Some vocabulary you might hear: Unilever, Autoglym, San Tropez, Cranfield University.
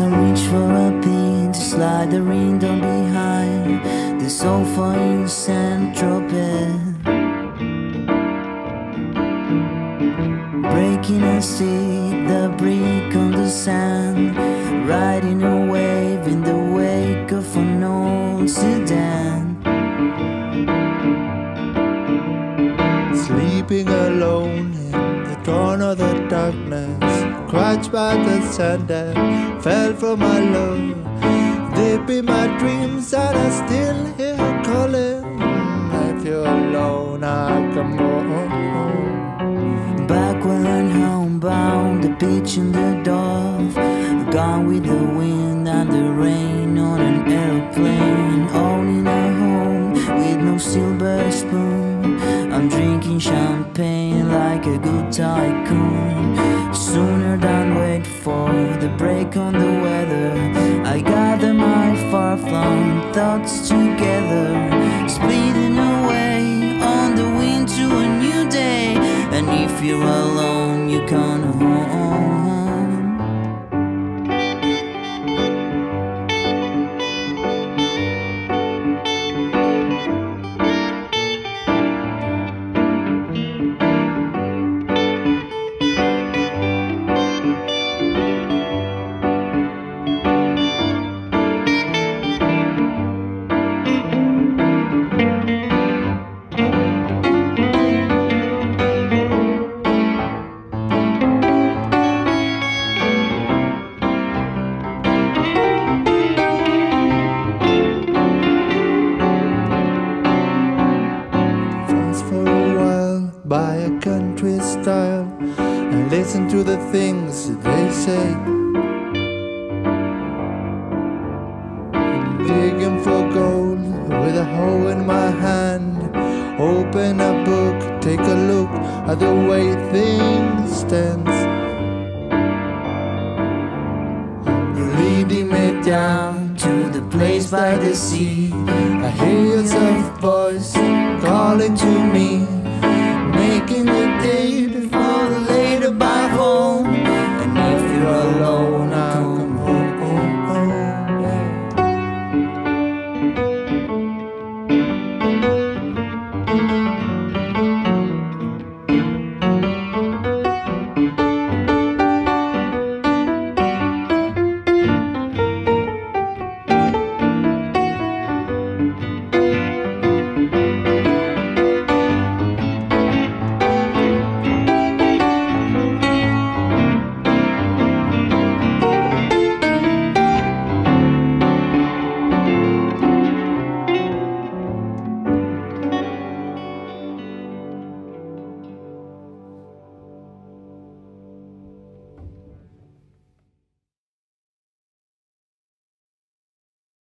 As I reach for a bean to slide the ring down behind the sofa in San Tropez, breaking a stick, the brick on the sand, riding a wave in the wake of an old sedan. Sleeping alone in the dawn of the darkness, crouched by the sun that fell from my load, deep in my dreams that I still hear calling. I feel alone, I come home. Back when homebound, the pitch and the dove, gone with the wind and the rain on an airplane, owning a home with no silver spoon. I'm drinking champagne like a good tycoon. Sooner than wait for the break on the weather, I gather my far-flung thoughts together, splitting away on the wind to a new day. And if you're alone, you can't home. By a country style and listen to the things they say, digging for gold with a hoe in my hand. Open a book, take a look at the way things stand. You're leading me down to the place by the sea. I hear your soft voice calling to me.